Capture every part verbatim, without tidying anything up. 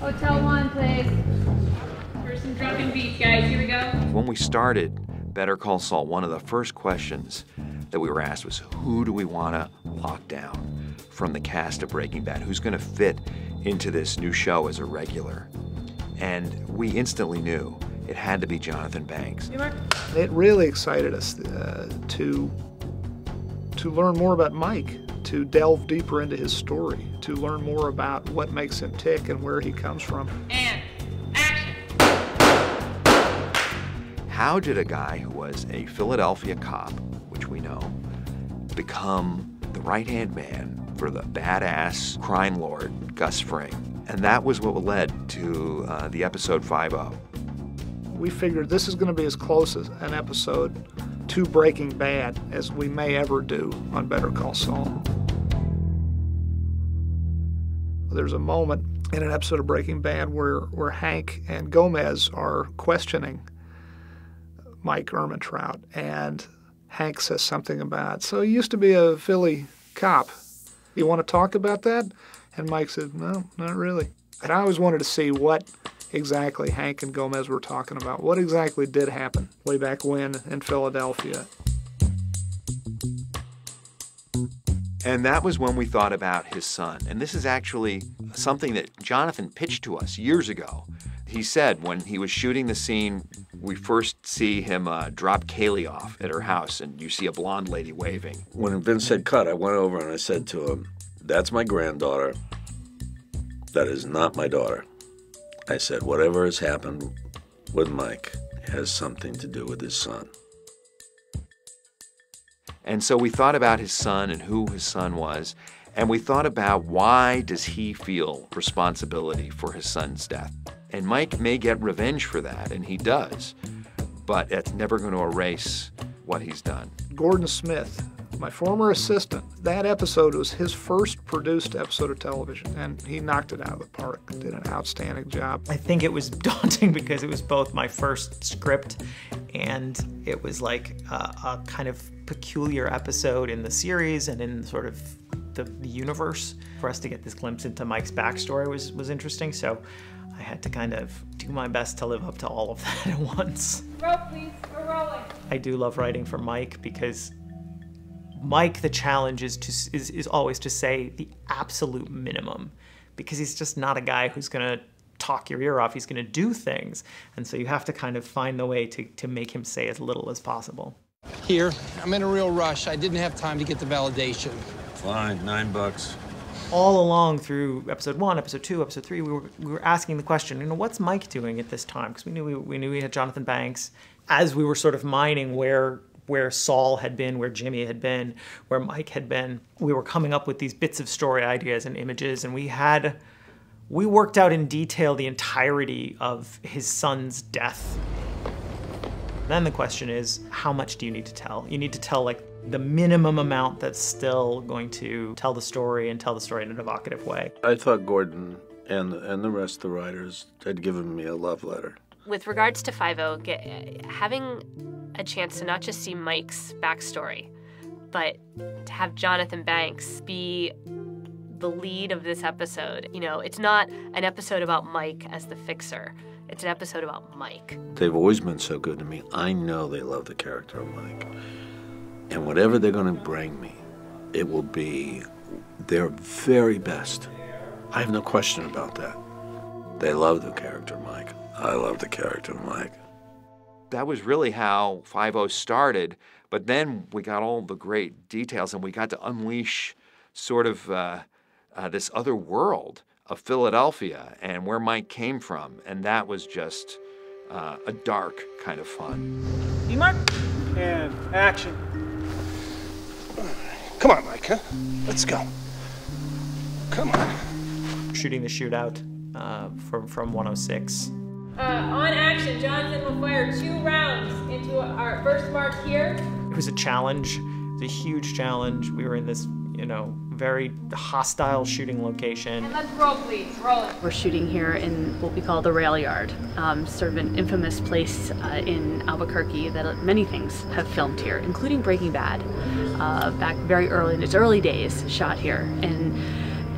Hotel One, please. Here's some drunken beats, guys. Here we go. When we started Better Call Saul, one of the first questions that we were asked was, who do we want to lock down from the cast of Breaking Bad? Who's going to fit into this new show as a regular? And we instantly knew it had to be Jonathan Banks. It really excited us uh, to, to learn more about Mike, to delve deeper into his story, to learn more about what makes him tick and where he comes from. And action! How did a guy who was a Philadelphia cop, which we know, become the right-hand man for the badass crime lord, Gus Fring? And that was what led to uh, the episode five oh. We figured this is going to be as close as an episode to Breaking Bad as we may ever do on Better Call Saul. There's a moment in an episode of Breaking Bad where, where Hank and Gomez are questioning Mike Ehrmantraut, and Hank says something about, so he used to be a Philly cop. You want to talk about that? And Mike said, no, not really. And I always wanted to see what exactly Hank and Gomez were talking about. What exactly did happen way back when in Philadelphia? And that was when we thought about his son. And this is actually something that Jonathan pitched to us years ago. He said when he was shooting the scene, we first see him uh, drop Kaylee off at her house, and you see a blonde lady waving. When Vince said cut, I went over and I said to him, that's my granddaughter. That is not my daughter. I said, whatever has happened with Mike has something to do with his son. And so we thought about his son and who his son was, and we thought about why does he feel responsibility for his son's death. And Mike may get revenge for that, and he does, but that's never going to erase what he's done. Gordon Smith, my former assistant, that episode was his first produced episode of television, and he knocked it out of the park, did an outstanding job. I think it was daunting because it was both my first script and it was like a, a kind of peculiar episode in the series and in sort of the, the universe. For us to get this glimpse into Mike's backstory was, was interesting, so I had to kind of do my best to live up to all of that at once. Rope, please. We're rolling. I do love writing for Mike because Mike, the challenge is, to, is, is always to say the absolute minimum, because he's just not a guy who's going to talk your ear off. He's going to do things. And so you have to kind of find the way to, to make him say as little as possible. Here, I'm in a real rush. I didn't have time to get the validation. Fine, nine bucks. All along through episode one, episode two, episode three, we were, we were asking the question, you know, what's Mike doing at this time? Because we knew we, we knew we had Jonathan Banks. As we were sort of mining where where Saul had been, where Jimmy had been, where Mike had been, we were coming up with these bits of story ideas and images, and we had, we worked out in detail the entirety of his son's death. Then the question is, how much do you need to tell? You need to tell like the minimum amount that's still going to tell the story and tell the story in an evocative way. I thought Gordon and, and the rest of the writers had given me a love letter. With regards to five oh, having a chance to not just see Mike's backstory, but to have Jonathan Banks be the lead of this episode. You know, it's not an episode about Mike as the fixer. It's an episode about Mike. They've always been so good to me. I know they love the character of Mike. And whatever they're going to bring me, it will be their very best. I have no question about that. They love the character of Mike. I love the character of Mike. That was really how five oh started, but then we got all the great details and we got to unleash sort of uh, uh, this other world of Philadelphia and where Mike came from, and that was just uh, a dark kind of fun. You mark? And action. Come on, Mike, huh? Let's go. Come on. Shooting the shootout uh, from, from one oh six. Uh, on action, Jonathan will fire two rounds into our first mark here. It was a challenge. It was a huge challenge. We were in this, you know, very hostile shooting location. And let's roll, please. Roll it. We're shooting here in what we call the rail yard, um, sort of an infamous place uh, in Albuquerque that many things have filmed here, including Breaking Bad, uh, back very early in its early days, shot here. And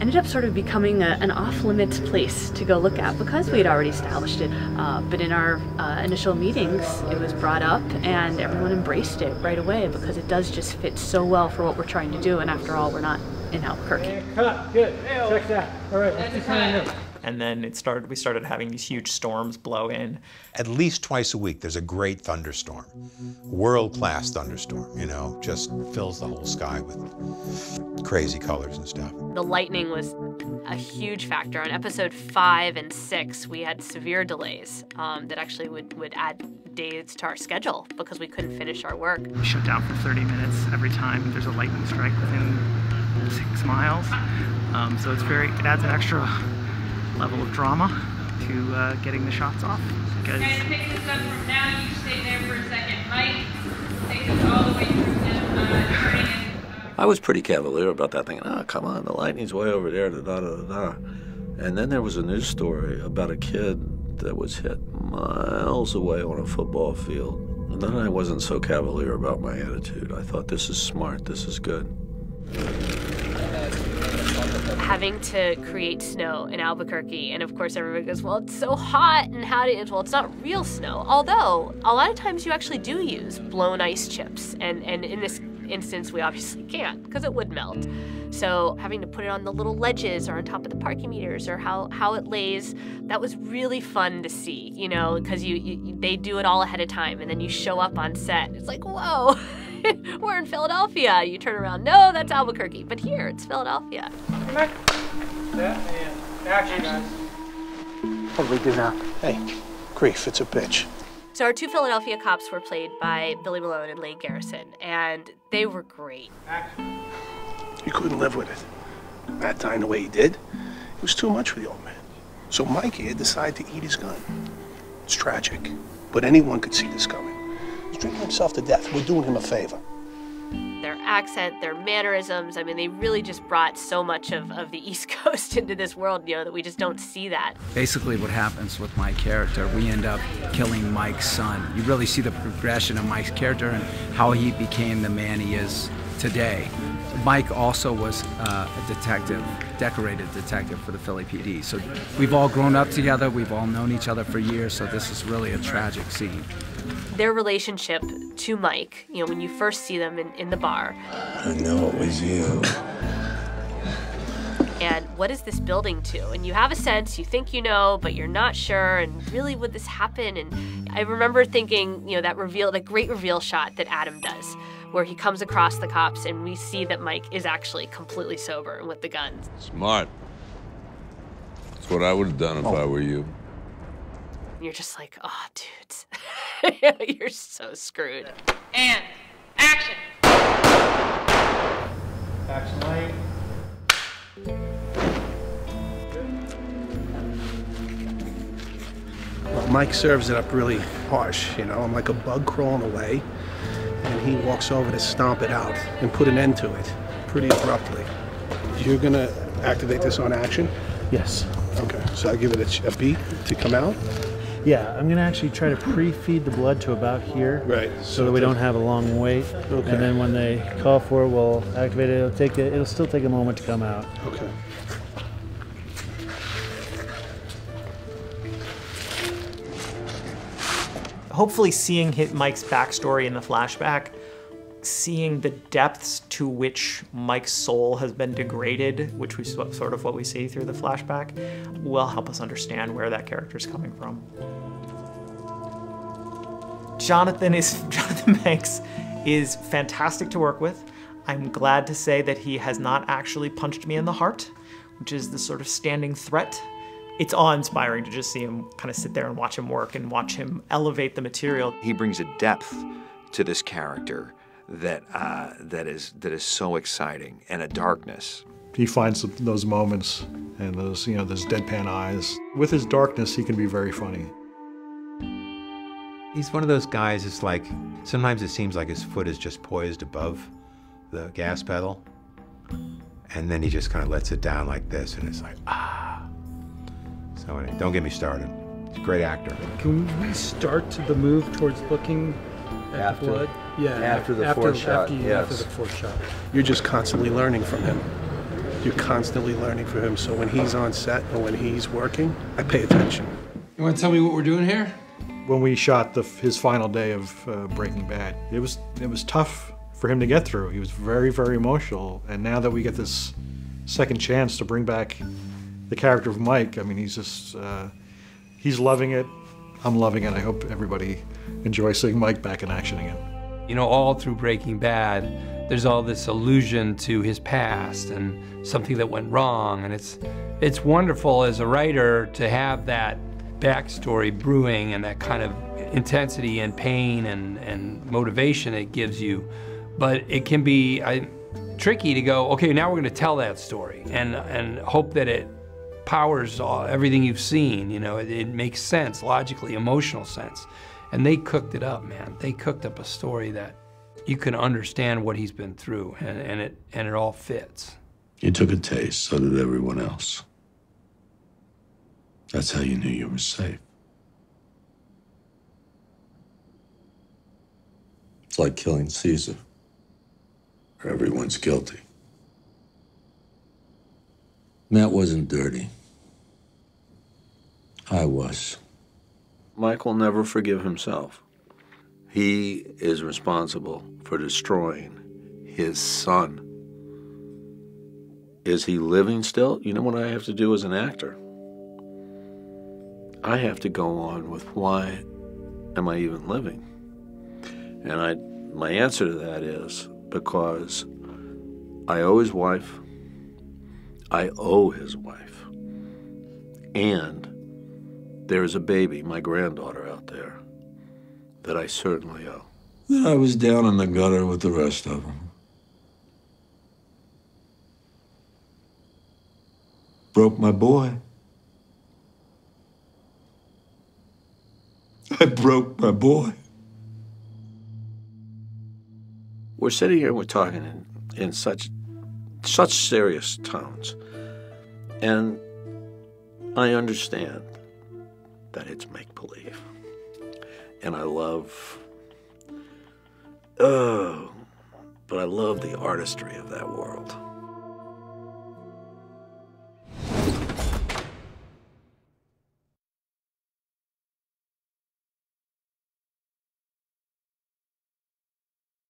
ended up sort of becoming a, an off-limits place to go look at because we had already established it. Uh, but in our uh, initial meetings, it was brought up and everyone embraced it right away because it does just fit so well for what we're trying to do. And after all, we're not in Albuquerque. Cut. Good. Check that. All right. That's And then it started, we started having these huge storms blow in. At least twice a week, there's a great thunderstorm, world-class thunderstorm, you know, just fills the whole sky with crazy colors and stuff. The lightning was a huge factor. On episode five and six, we had severe delays um, that actually would, would add days to our schedule because we couldn't finish our work. We shut down for thirty minutes every time there's a lightning strike within six miles. Um, so it's very, it adds an extra level of drama to uh, getting the shots off. Guys, pick this up from now. You stay there for a second. Mike, take us all the way through the uh, I was pretty cavalier about that, thinking, oh, come on, the lightning's way over there, da da da da. And then there was a news story about a kid that was hit miles away on a football field. And then I wasn't so cavalier about my attitude. I thought, this is smart, this is good. Having to create snow in Albuquerque, and of course everybody goes, well, it's so hot, and how do you, well, it's not real snow. Although, a lot of times you actually do use blown ice chips, and, and in this instance we obviously can't, because it would melt. So having to put it on the little ledges or on top of the parking meters or how, how it lays, that was really fun to see, you know, because you, you they do it all ahead of time, and then you show up on set. It's like, whoa, we're in Philadelphia. You turn around, no, that's Albuquerque, but here, it's Philadelphia. Come back. That and action, guys. What do we do now? Hey, grief, it's a bitch. So our two Philadelphia cops were played by Billy Malone and Lane Garrison, and they were great. Action. You couldn't live with it. That time, the way he did, it was too much for the old man. So Mikey had decided to eat his gun. It's tragic, but anyone could see this coming. He's drinking himself to death. We're doing him a favor. Their accent, their mannerisms, I mean, they really just brought so much of, of the East Coast into this world, you know, that we just don't see that. Basically what happens with my character, we end up killing Mike's son. You really see the progression of Mike's character and how he became the man he is today. Mike also was uh, a detective, decorated detective for the Philly P D. So we've all grown up together, we've all known each other for years, so this is really a tragic scene. Their relationship to Mike, you know, when you first see them in, in the bar. I know it was you. And what is this building to? And you have a sense, you think you know, but you're not sure, and really would this happen? And I remember thinking, you know, that reveal, that great reveal shot that Adam does, where he comes across the cops and we see that Mike is actually completely sober with the guns. Smart. That's what I would have done if oh. I were you. You're just like, oh, dudes. You're so screwed. And action. Action light. Well, Mike serves it up really harsh, you know. I'm like a bug crawling away, and he walks over to stomp it out and put an end to it pretty abruptly. You're gonna activate this on action? Yes. Okay, so I give it a, a beat to come out? Yeah, I'm gonna actually try to pre-feed the blood to about here. Right. So, so that we don't have a long wait. Okay. And then when they call for it, we'll activate it. It'll take a, it'll still take a moment to come out. Okay. Hopefully seeing his, Mike's backstory in the flashback, seeing the depths to which Mike's soul has been degraded, which we sort of what we see through the flashback, will help us understand where that character's coming from. Jonathan is Jonathan Banks is fantastic to work with. I'm glad to say that he has not actually punched me in the heart, which is the sort of standing threat. It's awe-inspiring to just see him kind of sit there and watch him work and watch him elevate the material. He brings a depth to this character that uh, that is that is so exciting, and a darkness. He finds those moments and those you know those deadpan eyes. With his darkness, he can be very funny. He's one of those guys. It's like sometimes it seems like his foot is just poised above the gas pedal, and then he just kind of lets it down like this, and it's like ah. So anyway, don't get me started. He's a great actor. Can we start the move towards looking at after, the blood? Yeah, after, after the fourth after, shot. After, yes. After the fourth shot. You're just constantly learning from him. You're constantly learning from him, so when he's on set and when he's working, I pay attention. You want to tell me what we're doing here? When we shot the, his final day of uh, Breaking Bad, it was, it was tough for him to get through. He was very, very emotional, and now that we get this second chance to bring back the character of Mike, I mean, he's just, uh, he's loving it. I'm loving it. I hope everybody enjoys seeing Mike back in action again. You know, all through Breaking Bad, there's all this allusion to his past and something that went wrong, and it's, it's wonderful as a writer to have that backstory brewing and that kind of intensity and pain and, and motivation it gives you. But it can be I, tricky to go, okay, now we're gonna tell that story and, and hope that it powers all, everything you've seen, you know, it, it makes sense, logically, emotional sense. And they cooked it up, man. They cooked up a story that you can understand what he's been through, and, and, it, and it all fits. You took a taste, so did everyone else. That's how you knew you were safe. It's like killing Caesar, where everyone's guilty. Matt wasn't dirty. I was. Mike will never forgive himself. He is responsible for destroying his son. Is he living still? You know what I have to do as an actor? I have to go on with, why am I even living? And I, my answer to that is because I owe his wife, I owe his wife, and there's a baby, my granddaughter, out there that I certainly owe. Then I was down in the gutter with the rest of them. Broke my boy. I broke my boy. We're sitting here, we're talking in, in such such serious tones. And I understand that it's make-believe. And I love, oh, but I love the artistry of that world.